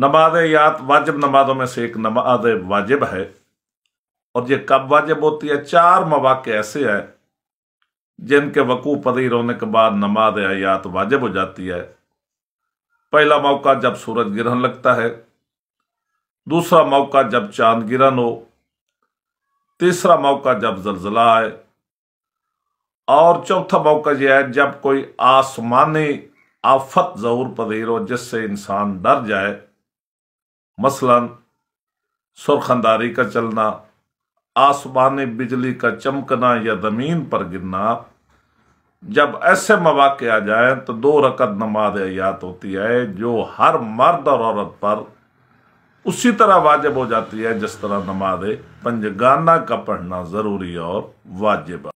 नमाज़-ए-यात वाजिब नमाजों में से एक नमाज वाजिब है। और ये कब वाजिब होती है? चार मौक़े ऐसे हैं जिनके वक़ू पदीर होने के बाद नमाज़-ए-यात वाजिब हो जाती है। पहला मौका जब सूरज ग्रहण लगता है, दूसरा मौका जब चांद ग्रहण हो, तीसरा मौका जब ज़लज़ला आए, और चौथा मौका यह है जब कोई आसमानी आफत ज़हूर पदीर हो जिससे इंसान डर जाए, मसलन सुरखंदारी का चलना, आसमानी बिजली का चमकना या ज़मीन पर गिरना। जब ऐसे मौक़े आ जाए तो 2 रकत नमाज़-ए-यात होती है जो हर मर्द और औरत पर उसी तरह वाजिब हो जाती है जिस तरह नमाज़ पंजगाना का पढ़ना ज़रूरी और वाजिब है।